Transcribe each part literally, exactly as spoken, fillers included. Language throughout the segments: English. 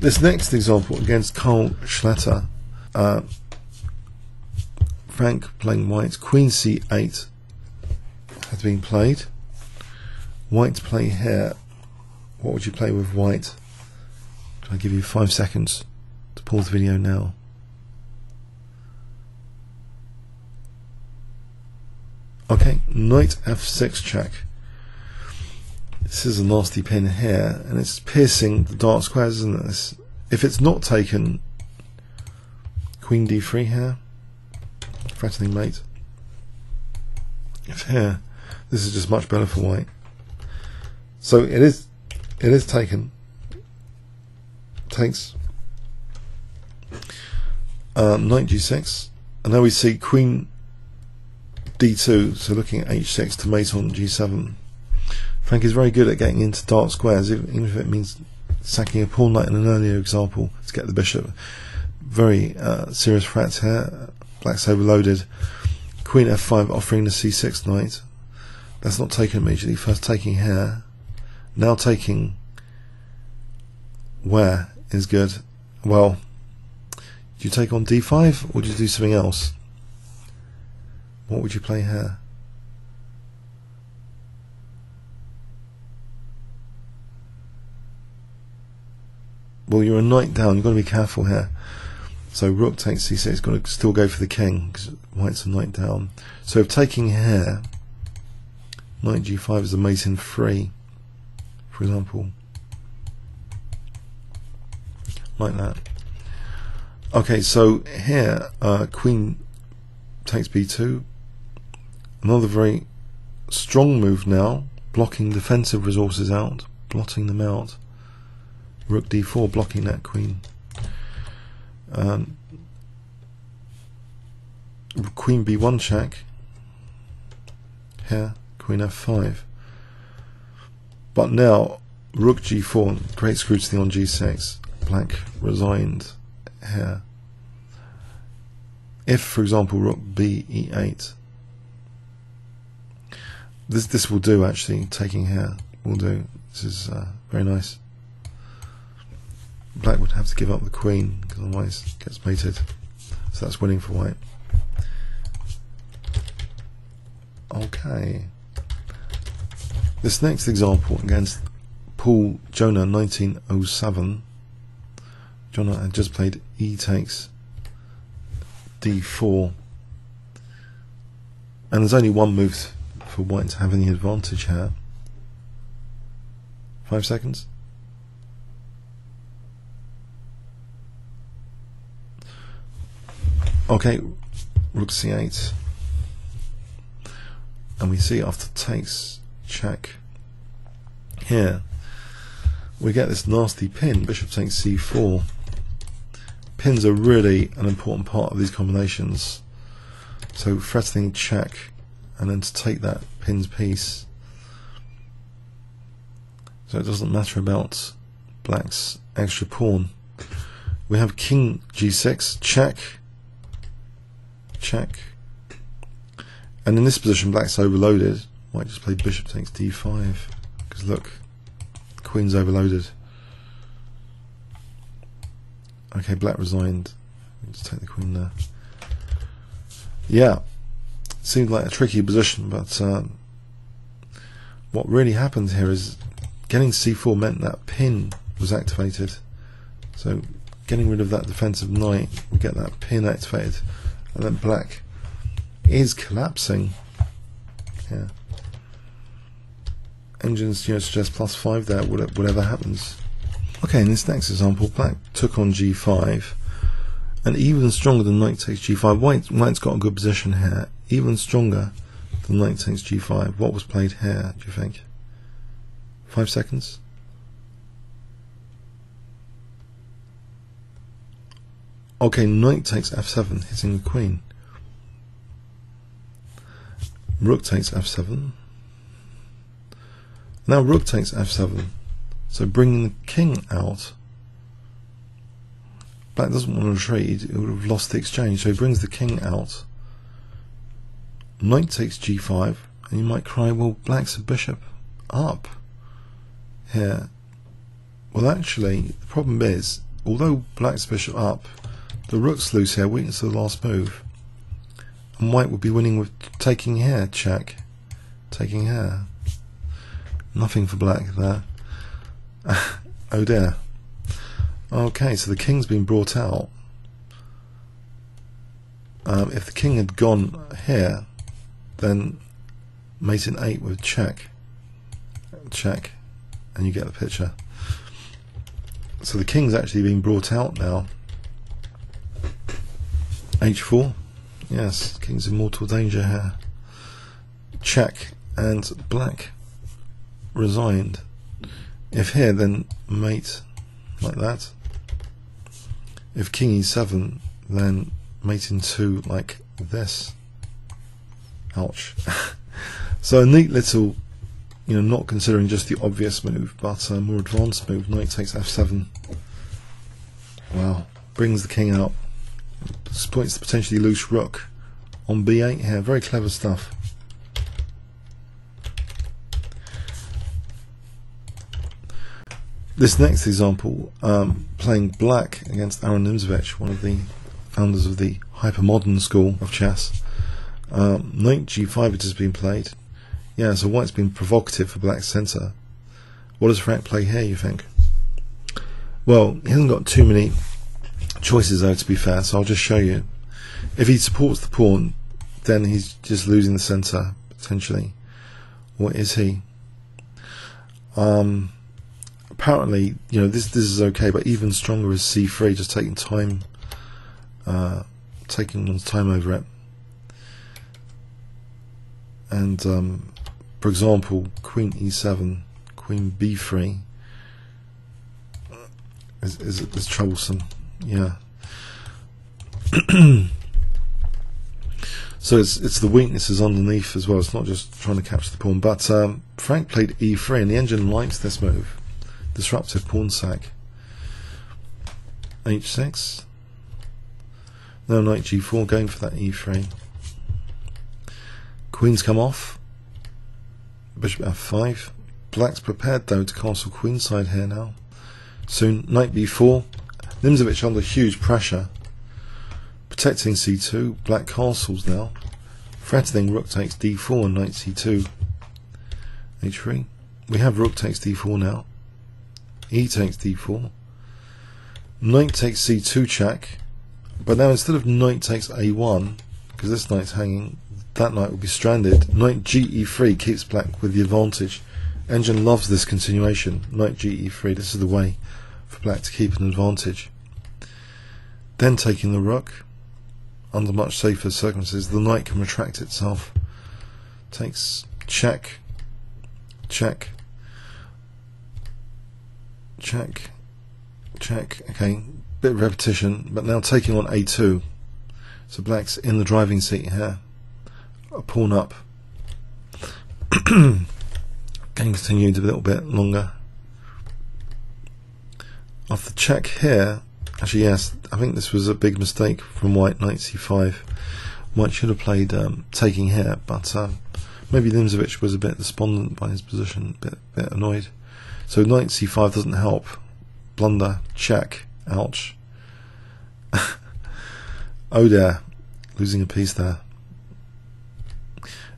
This next example against Carl Schlechter, uh, Frank playing white, queen c eight has been played. White play here. What would you play with white? I'll give you five seconds to pause the video now. Okay, knight f six check. This is a nasty pin here, and it's piercing the dark squares, isn't it? If it's not taken, queen d three here, threatening mate. If here, this is just much better for white. So it is, it is taken. Takes um, knight g six, and now we see queen d two. So looking at h six to mate on g seven. Frank is very good at getting into dark squares, even if it means sacking a pawn knight in an earlier example to get the bishop. Very uh, serious threat here. Black's overloaded. Queen f five offering the c six knight. That's not taken immediately. First taking here. Now taking where is good. Well, do you take on d five or do you do something else? What would you play here? Well, you're a knight down, you've got to be careful here. So rook takes c six, it's got to still go for the king because white's a knight down. So if taking here, knight g five is a mate in three, for example, like that. Okay, so here uh, queen takes b two, another very strong move now, blocking defensive resources out, blotting them out. Rook d four blocking that queen. Um, queen b one check. Here, queen f five. But now, rook g four, great scrutiny on g six. Black resigned here. If, for example, rook b e eight. This, this will do, actually, taking here will do. This is uh, very nice. Black would have to give up the queen because otherwise it gets mated, so that's winning for white. Okay, this next example against Paul Johner, nineteen oh seven. Johner had just played e takes d four, and there's only one move for white to have any advantage here. Five seconds. Okay, rook c eight, and we see after takes check here we get this nasty pin, bishop takes c four. Pins are really an important part of these combinations, so threatening check and then to take that pin's piece, so it doesn't matter about black's extra pawn. We have king g six check check, and in this position black's overloaded. White just played bishop takes d five because look, queen's overloaded. Okay, black resigned. Just take the queen there. Yeah, seemed like a tricky position, but um, what really happened here is getting c four meant that pin was activated, so getting rid of that defensive knight, we get that pin activated. And then black is collapsing. Yeah. Engines, you know, suggest plus five there, whatever happens. Okay, in this next example, black took on g five, and even stronger than knight takes g five. White, white's got a good position here. Even stronger than knight takes g five. What was played here, do you think? Five seconds. Okay, knight takes f seven, hitting the queen. Rook takes f seven. Now rook takes f seven, so bringing the king out. Black doesn't want to retreat, it would have lost the exchange, so he brings the king out. Knight takes g five, and you might cry, well, black's a bishop up here. Well, actually, the problem is although black's bishop up, the rook's loose here, weakness of the last move. And white would be winning with taking here, check. Taking here. Nothing for black there. Oh dear. Okay, so the king's been brought out. Um, if the king had gone here, then mate in eight would check. Check. And you get the picture. So the king's actually been brought out now. h four. Yes, king's in mortal danger here. Check, and black resigned. If here, then mate like that. If king e seven, then mate in two like this. Ouch. So a neat little, you know, not considering just the obvious move, but a more advanced move. Knight takes f seven. Wow, brings the king out. Exploits the potentially loose rook on b eight here. Very clever stuff. This next example, um, playing black against Aron Nimzowitsch, one of the founders of the hypermodern school of chess. Um, knight g five it has been played. Yeah, so white's been provocative for black's centre. What does Frank play here, you think? Well, he hasn't got too many choices though, to be fair, so I'll just show you. If he supports the pawn, then he's just losing the centre, potentially. Or is he? Um... Apparently, you know, this this is okay, but even stronger is c three, just taking time, uh, taking one's time over it. And um, for example, queen e seven, queen b three is is, is troublesome. Yeah. So it's it's the weaknesses underneath as well. It's not just trying to capture the pawn. But um, Frank played e three, and the engine likes this move. Disruptive pawn sack. h six. No, knight g four, going for that e three. Queen's come off. Bishop f five. Black's prepared though to castle queenside here now. Soon, knight b four. Nimzowitsch under huge pressure. Protecting c two. Black castles now. Threatening rook takes d four and knight c two. h three. We have rook takes d four now. E takes d four. Knight takes c two check, but now instead of knight takes a one, because this knight's hanging, that knight will be stranded. Knight g e three keeps black with the advantage. Engine loves this continuation. Knight g e three, this is the way for black to keep an advantage. Then taking the rook, under much safer circumstances, the knight can retract itself. Takes check, check, check, check. Okay, bit of repetition, but now taking on a two, so black's in the driving seat here, a pawn up. Game continued a little bit longer. After check here, actually yes, I think this was a big mistake from white, knight c five. White should have played um, taking here, but um, maybe Nimzowitsch was a bit despondent by his position, a bit, a bit annoyed. So knight c five doesn't help. Blunder, check, ouch. Oh dear, losing a piece there.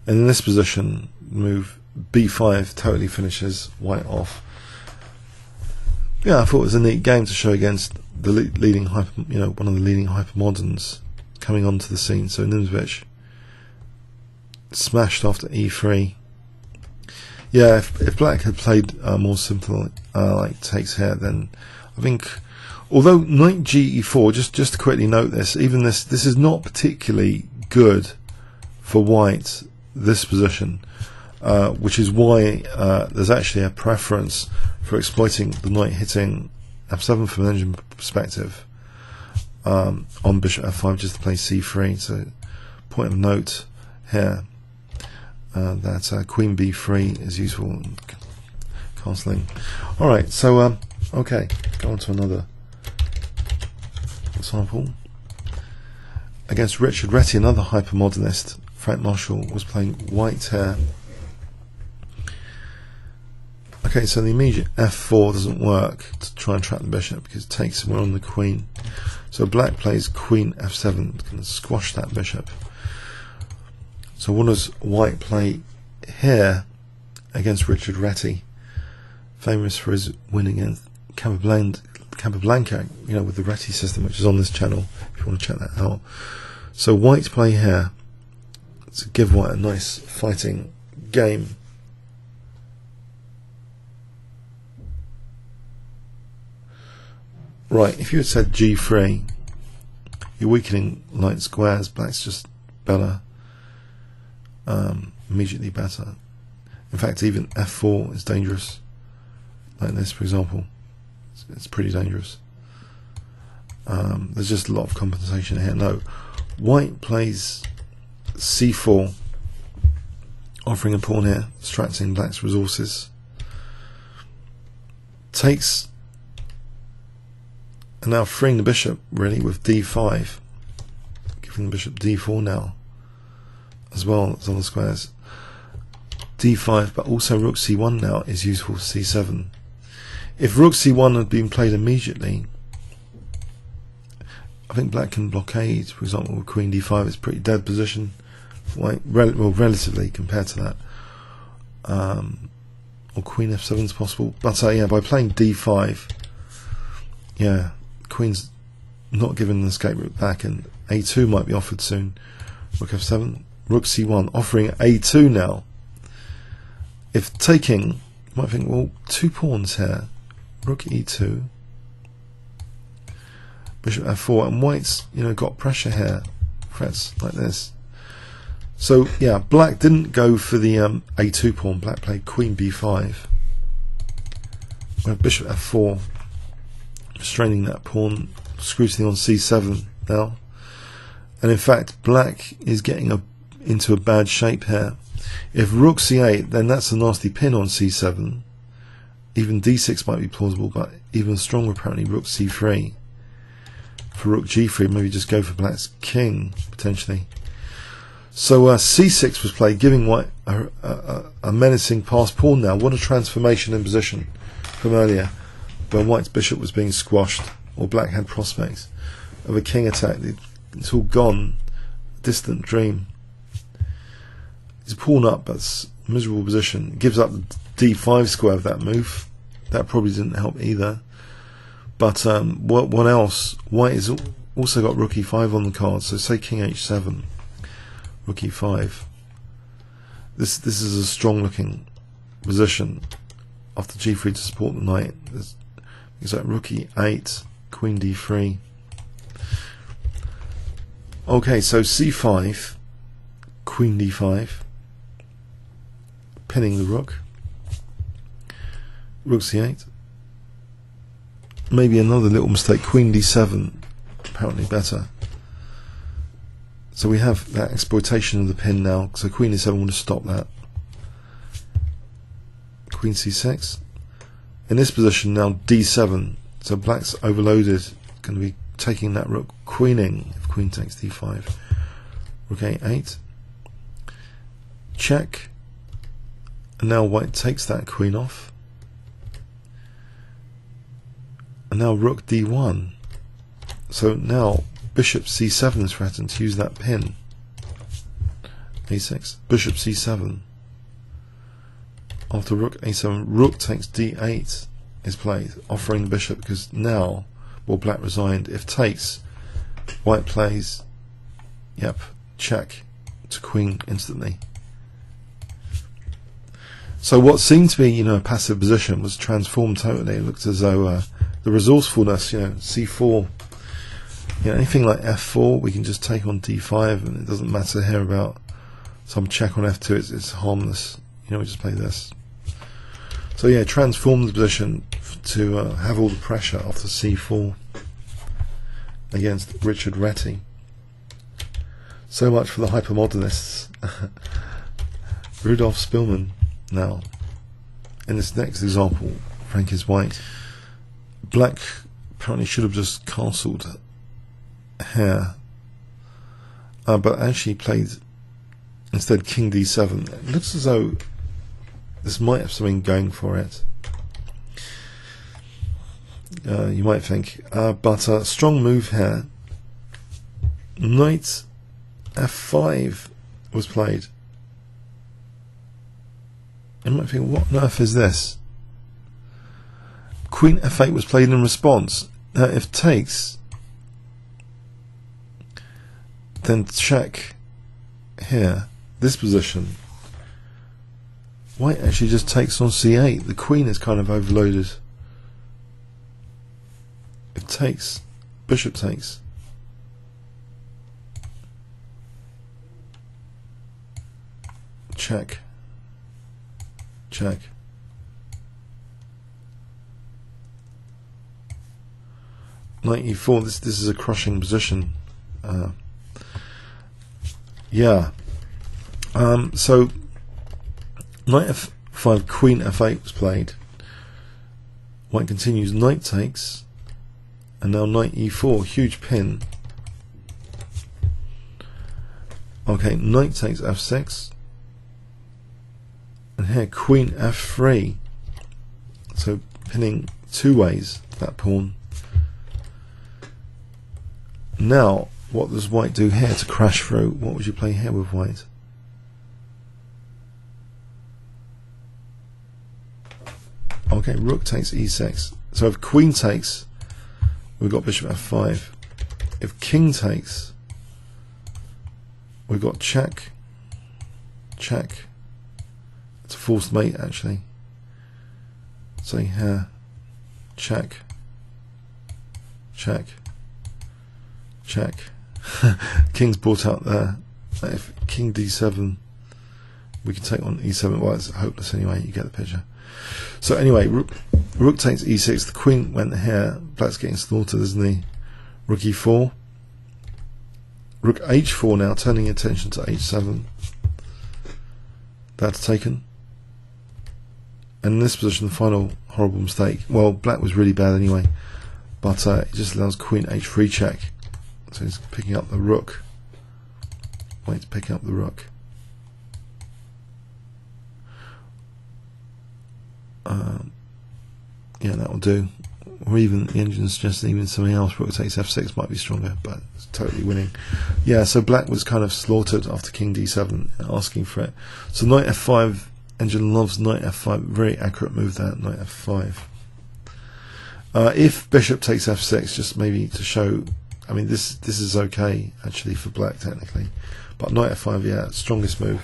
And in this position, move b five totally finishes white off. Yeah, I thought it was a neat game to show against the le leading hyper, you know, one of the leading hypermoderns coming onto the scene. So Nimzowitsch smashed after e three. Yeah, if, if black had played uh, more simple, uh, like takes here, then I think, although knight g e four, just just to quickly note this, even this this is not particularly good for white, this position, uh, which is why uh, there's actually a preference for exploiting the knight hitting f seven from an engine perspective, um, on bishop f five, just to play c three. So point of note here. Uh, that uh, queen b three is useful in castling. Alright, so um, okay, go on to another example. Against Richard Reti, another hypermodernist, Frank Marshall was playing white here. Okay, so the immediate f four doesn't work to try and trap the bishop because it takes somewhere on the queen. So black plays queen f seven, can squash that bishop. So what does white play here against Richard Reti, famous for his winning against Capablanca, you know, with the Reti system, which is on this channel if you want to check that out. So white play here to give white a nice fighting game. Right, if you had said g three, you're weakening light squares. Black's just better, um, immediately better. In fact, even f four is dangerous, like this, for example. It's, it's pretty dangerous. Um, there's just a lot of compensation here. No, white plays c four, offering a pawn here, extracting black's resources. Takes. And now freeing the bishop, really, with d five, giving the bishop d four now, as well as on the squares. d five, but also rook c one now is useful for c seven. If rook c one had been played immediately, I think black can blockade, for example, with queen d five. It's a pretty dead position, like, rel well, relatively compared to that. Um, or queen f seven is possible, but uh, yeah, by playing d five, yeah. Queen's not given an escape route back, and a two might be offered soon. Rook f seven, rook c one, offering a two now. If taking, you might think, well, two pawns here. Rook e two, bishop f four, and white's, you know, got pressure here, frets like this. So yeah, black didn't go for the um, a two pawn. Black played queen b five, where bishop f four. Restraining that pawn, scrutiny on c seven now, and in fact black is getting a, into a bad shape here. If rook c eight, then that's a nasty pin on c seven. Even d six might be plausible, but even stronger apparently rook c three. For rook g three, maybe just go for black's king potentially. So uh, c six was played, giving white a, a, a menacing passed pawn now. What a transformation in position from earlier, when white's bishop was being squashed, or black had prospects of a king attack. It's all gone, distant dream. He's pawn up, but it's a miserable position. It gives up the d five square of that move. That probably didn't help either. But um, what, what else? White has also got rook e five on the card, so say king h seven, rook e five. This, this is a strong looking position after g three to support the knight. There's Is that rook e eight, queen d three? Okay, so c five, queen d five, pinning the rook. Rook c eight. Maybe another little mistake, queen d seven, apparently better. So we have that exploitation of the pin now. So queen d seven will stop that. Queen c six. In this position now, d seven, so black's overloaded, going to be taking that rook, queening if queen takes d five. Rook a eight, check, and now white takes that queen off, and now rook d one. So now bishop c seven is threatened to use that pin. a six, bishop c seven. After rook a seven, rook takes d eight is played, offering the bishop, because now, well, black resigned. If takes, white plays, yep, check to queen instantly. So what seemed to be, you know, a passive position was transformed totally. It looked as though uh, the resourcefulness, you know, c four, you know, anything like f four, we can just take on d five, and it doesn't matter here about some check on f two. It's, it's harmless. You know, we just play this. So yeah, transform the position to uh, have all the pressure after c four against Richard Reti. So much for the hypermodernists. Rudolf Spielmann now. In this next example, Frank is white. Black apparently should have just castled here, uh, but actually played instead king d seven. It looks as though this might have something going for it. uh, you might think. Uh, but a uh, strong move here. Knight f five was played. You might think, what on earth is this? Queen f eight was played in response. Now, if takes, then check here, this position. White actually just takes on c eight. The queen is kind of overloaded. It takes, bishop takes. Check. Check. Knight e four. This this is a crushing position. Uh, yeah. Um, so. Knight f five, Queen f eight was played. White continues, knight takes, and now knight e four, huge pin. Okay, knight takes f six, and here Queen f three. So pinning two ways that pawn. Now, what does White do here to crash through? What would you play here with White? Okay, rook takes e six. So if queen takes, we've got bishop f five. If king takes, we've got check, check. It's a forced mate, actually. So here, check, check, check. King's brought out there. If king d seven, we can take on e seven. Well, it's hopeless anyway. You get the picture. So anyway, rook, rook takes e six, the queen went here, black's getting slaughtered, isn't he? Rook e four, rook h four now, turning attention to h seven. That's taken. And in this position, the final horrible mistake. Well, black was really bad anyway, but uh, it just allows queen h three check. So he's picking up the rook. Wait to pick up the rook. Um, yeah, that will do. Or even the engine suggested even something else. Rook takes f six might be stronger, but it's totally winning. Yeah, so black was kind of slaughtered after king d seven, asking for it. So knight f five, engine loves knight f five. Very accurate move there, knight f five. Uh, if bishop takes f six, just maybe to show. I mean, this this is okay actually for black technically, but knight f five, yeah, strongest move.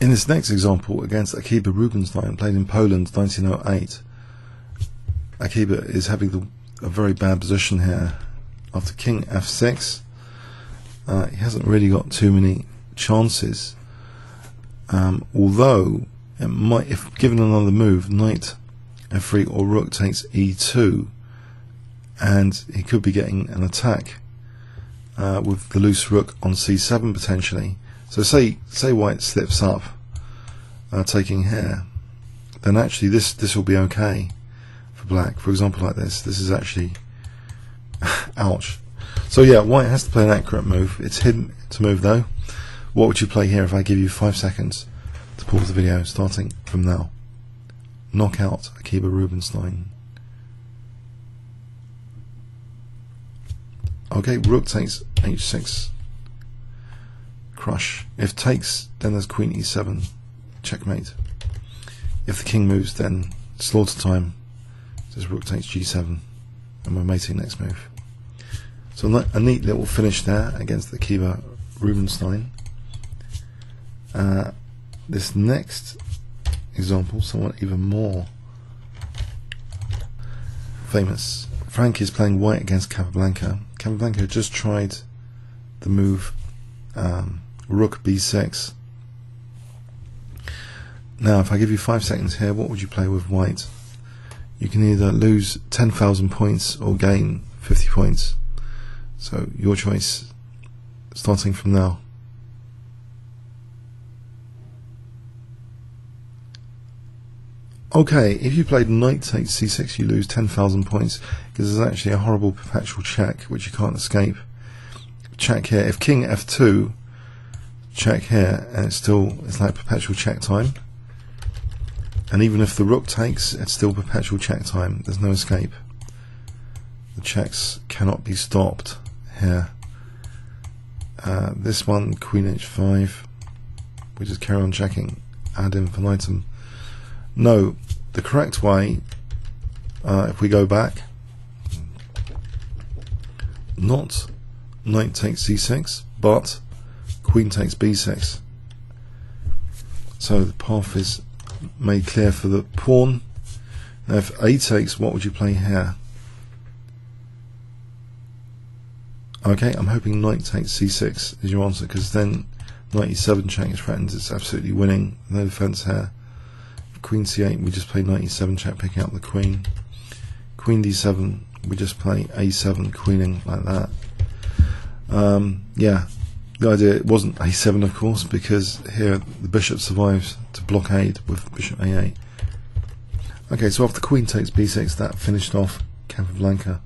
In this next example, against Akiba Rubinstein, played in Poland, nineteen oh eight, Akiba is having the, a very bad position here. After king f six, uh, he hasn't really got too many chances. Um, although, it might, if given another move, knight f three or rook takes e two, and he could be getting an attack uh, with the loose rook on c seven potentially. So say say White slips up, uh, taking here, then actually this this will be okay for Black. For example, like this, this is actually ouch. So yeah, White has to play an accurate move. It's hidden to move though. What would you play here if I give you five seconds to pause the video, starting from now? Knock out Akiba Rubinstein. Okay, rook takes h six. Crush. If takes, then there's queen e seven, checkmate. If the king moves, then slaughter time. There's rook takes g seven, and we're mating next move. So a neat little finish there against the Akiba Rubinstein. Uh, this next example, somewhat even more famous. Frank is playing white against Capablanca. Capablanca just tried the move. Um, Rook b six. Now, if I give you five seconds here, what would you play with White? You can either lose ten thousand points or gain fifty points. So your choice, starting from now. Okay, if you played Knight takes c six, you lose ten thousand points because there's actually a horrible perpetual check which you can't escape. Check here. If king f two, check here, and it's still it's like perpetual check time. And even if the rook takes, it's still perpetual check time. There's no escape. The checks cannot be stopped here. Uh, this one, queen h five. We just carry on checking ad infinitum. No, the correct way, uh, if we go back, not knight takes c six, but queen takes b six. So the path is made clear for the pawn. Now if a takes, what would you play here? Okay, I'm hoping knight takes c six is your answer, because then knight e seven check is threatened. It's absolutely winning. No defense here. Queen c eight, we just play knight e seven check, picking up the queen. Queen d seven, we just play a seven, queening like that. Um, yeah, the idea, it wasn't a seven of course, because here the bishop survives to blockade with bishop a eight. Okay, so after queen takes b six, that finished off Capablanca.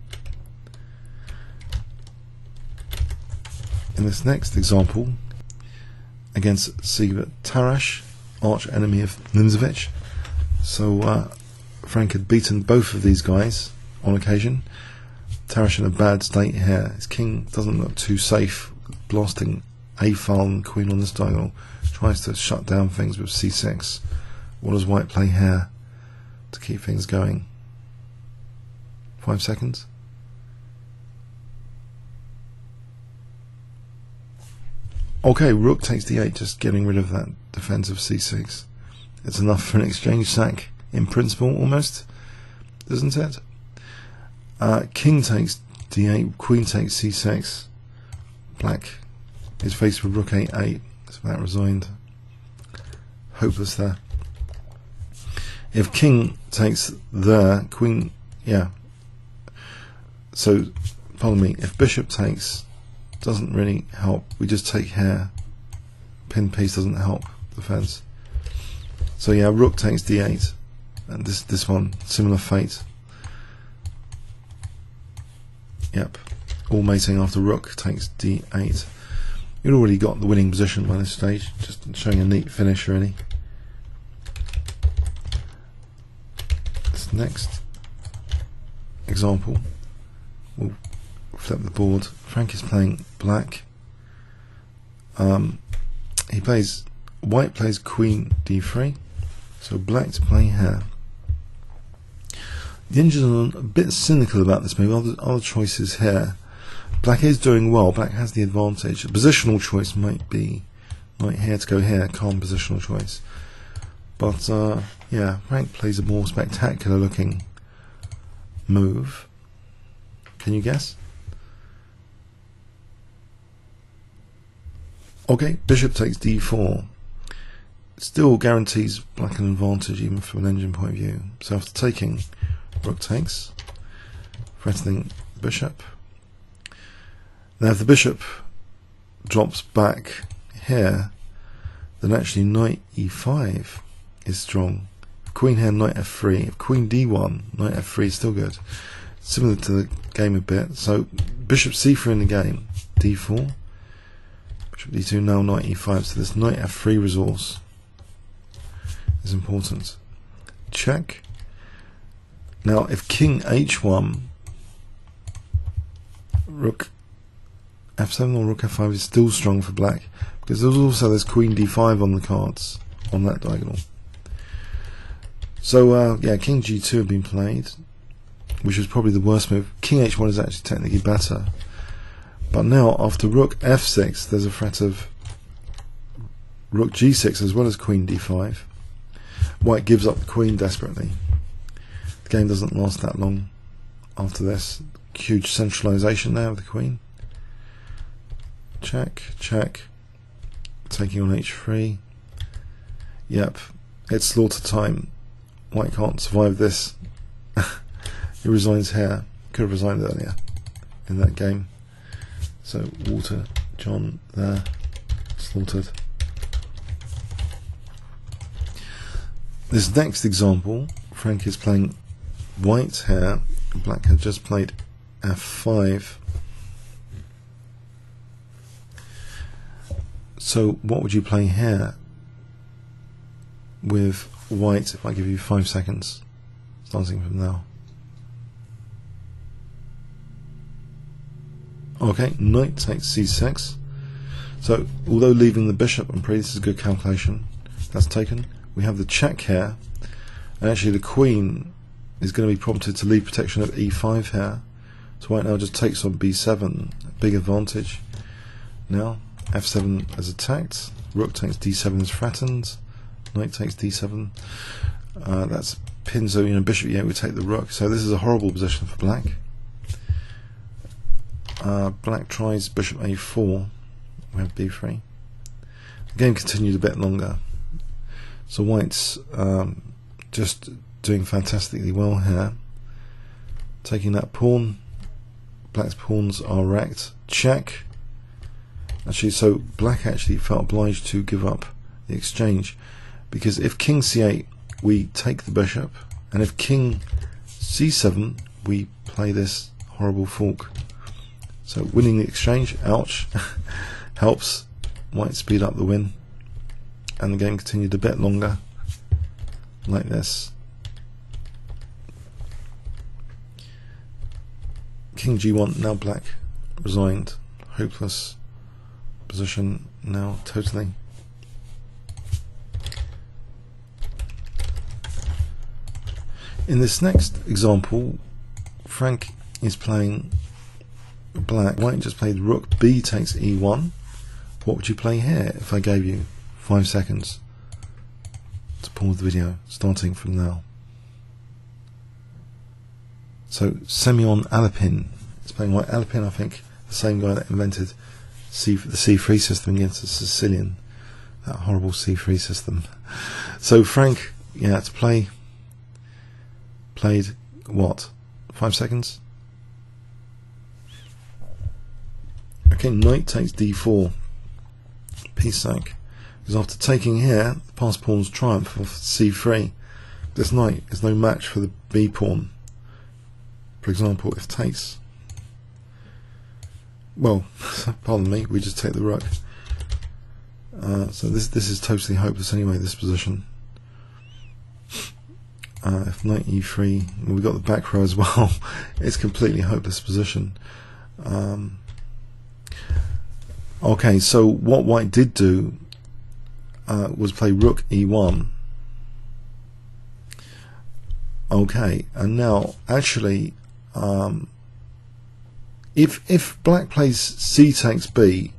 In this next example, against Siegbert Tarrasch, arch enemy of Nimzowitsch. So uh, Frank had beaten both of these guys on occasion. Tarrasch in a bad state here. His king doesn't look too safe, blasting a file and queen on this diagonal. Tries to shut down things with c six. What does White play here to keep things going? Five seconds. Okay, rook takes d eight, just getting rid of that defense of c six. It's enough for an exchange sack, in principle, almost, isn't it? Uh, king takes d eight, queen takes c six. Black is faced with rook a eight, so that resigned. Hopeless there. If king takes there, queen, yeah. So, pardon me, if bishop takes, doesn't really help. We just take here. Pin piece doesn't help defense. So yeah, rook takes d eight, and this this one similar fate. Yep, all mating after rook takes d eight. You'd already got the winning position by this stage. Just showing a neat finish really. This next example, we'll flip the board. Frank is playing black. Um, he plays white plays queen d three, so black to play here. The Indians are a bit cynical about this move. Other, other choices here. Black is doing well. Black has the advantage. A positional choice might be right here to go here. Calm positional choice. But uh, yeah, Frank plays a more spectacular looking move. Can you guess? Okay, bishop takes d four. Still guarantees black an advantage even from an engine point of view. So after taking, rook takes, threatening the bishop. Now if the bishop drops back here, then actually knight e five is strong. Queen here, knight f three. If queen d one, knight f three is still good. Similar to the game a bit. So bishop c three in the game, d four. d two, now knight e five, so this knight f three resource is important. Check. Now if king h one, rook f seven or rook f five is still strong for black, because there's also this queen d five on the cards on that diagonal. So uh, yeah, king g two had been played, which was probably the worst move. King h one is actually technically better. But now, after rook f six, there's a threat of rook g six as well as queen d five. White gives up the queen desperately. The game doesn't last that long after this. Huge centralization there of the queen. Check, check. Taking on h three. Yep, it's slaughter time. White can't survive this. He resigns here. Could have resigned earlier in that game. So Walter John there, slaughtered. This next example, Frank is playing white here. Black has just played f five. So what would you play here with white if I give you five seconds, starting from now. Okay, knight takes c six. So, although leaving the bishop, I'm pretty sure this is a good calculation. That's taken. We have the check here, and actually the queen is going to be prompted to leave protection of e five here. So right now just takes on b seven, big advantage. Now f seven is attacked, rook takes d seven is threatened, knight takes d seven. Uh, that's pin, so you know bishop yeah we take the rook. So this is a horrible position for black. Uh, black tries bishop a four, we have b three. The game continued a bit longer. So white's um, just doing fantastically well here, taking that pawn. Black's pawns are wrecked. Check. Actually, so black actually felt obliged to give up the exchange, because if king c eight we take the bishop, and if king c seven we play this horrible fork. So winning the exchange, ouch, helps white speed up the win, and the game continued a bit longer like this. King g one, now black resigned, hopeless position now totally. In this next example, Frank is playing black. White just played rook b takes e one. What would you play here if I gave you five seconds to pause the video, starting from now? So Semyon Alapin is playing white. Alapin, I think, the same guy that invented C, the c three system against the Sicilian, that horrible c three system. So Frank, yeah, to play, played what? Five seconds. Okay, knight takes d four. Peace sack. Because after taking here, the passed pawn's triumph of c three. This knight is no match for the b pawn. For example, if takes, well, pardon me, we just take the rook. Uh, so this this is totally hopeless anyway, this position. Uh, if knight e three, well, we got the back row as well. It's completely hopeless position. Um, okay, so what white did do uh, was play rook e one. Okay, and now actually. Um, if if black plays c takes b,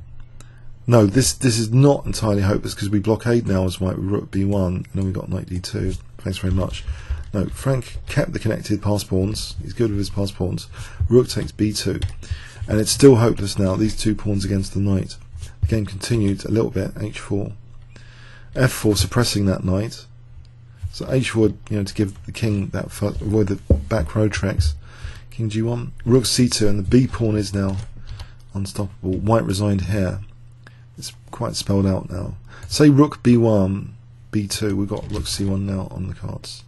no, this this is not entirely hopeless, because we blockade now as white with rook b one, and then we got knight d two. Thanks very much. No, Frank kept the connected pass pawns. He's good with his pass pawns. Rook takes b two, and it's still hopeless now. These two pawns against the knight. The game continued a little bit. h four, f four suppressing that knight. So h four, you know, to give the king that first, avoid the back row tricks. King g one, rook c two, and the b pawn is now unstoppable. White resigned here. It's quite spelled out now. Say rook b one, b two, we've got rook c one now on the cards.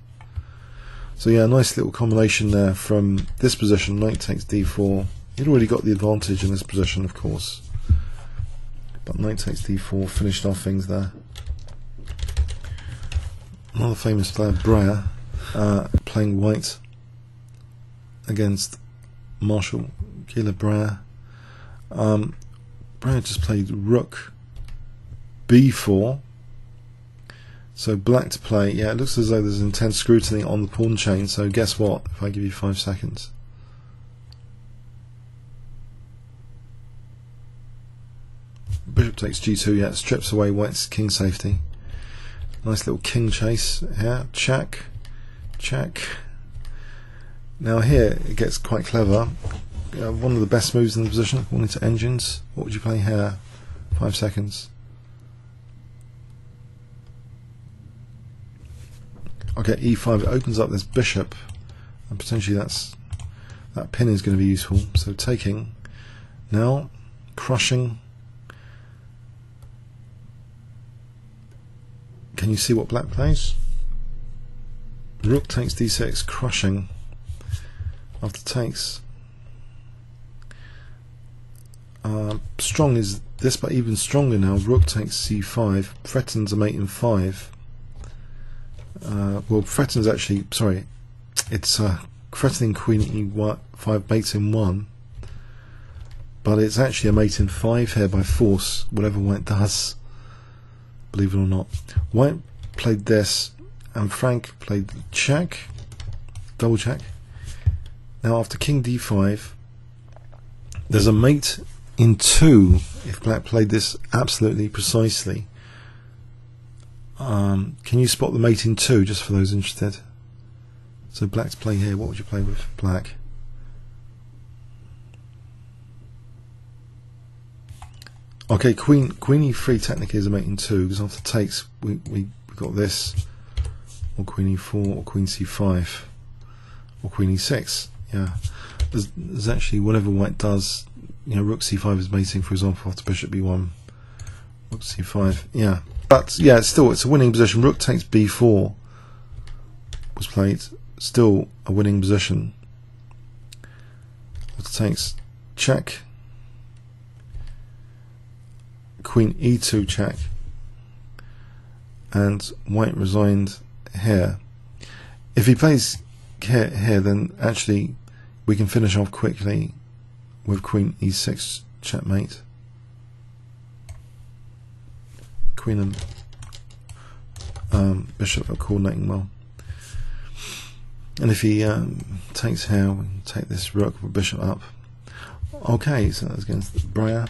So yeah, nice little combination there from this position. Knight takes d four. He'd already got the advantage in this position, of course. But knight takes d four, finished off things there. Another famous player, Breyer, uh, playing white against Marshall, Gilbert Breyer. Um, Breyer just played rook b four. So black to play. Yeah, it looks as though there's intense scrutiny on the pawn chain. So guess what? If I give you five seconds. Bishop takes g two. Yeah, it strips away white's king safety. Nice little king chase here. Check. Check. Now here it gets quite clever. Uh, one of the best moves in the position, according to engines. What would you play here? Five seconds. Okay, e five. It opens up this bishop, and potentially that's that pin is going to be useful. So taking now, crushing. Can you see what black plays? Rook takes d six, crushing. After takes, uh, strong is this, but even stronger now. Rook takes c five, threatens a mate in five. Uh, well, threatens actually. Sorry, it's uh, threatening queen e five mates in one, but it's actually a mate in five here by force. Whatever white does, believe it or not, white played this, and Frank played check, double check. Now after king d five, there's a mate in two. If black played this absolutely precisely. Um, can you spot the mate in two, just for those interested? So black's playing here. What would you play with black? Okay, queen queen e three technically is a mate in two, because after takes we we we've got this, or queen e four, or queen c five, or queen e six. Yeah, there's, there's actually whatever white does. You know, rook c five is mating, for example, after bishop b one, rook c five. Yeah. But yeah, it's still it's a winning position. Rook takes b four was played, still a winning position. Rook takes check, queen e two check, and white resigned here. If he plays here, here, then actually we can finish off quickly with queen e six checkmate. Queen and um, bishop are coordinating well, and if he um, takes here, we can take this rook with bishop up. Okay, so that's against Breyer.